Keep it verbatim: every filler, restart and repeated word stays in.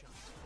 shut.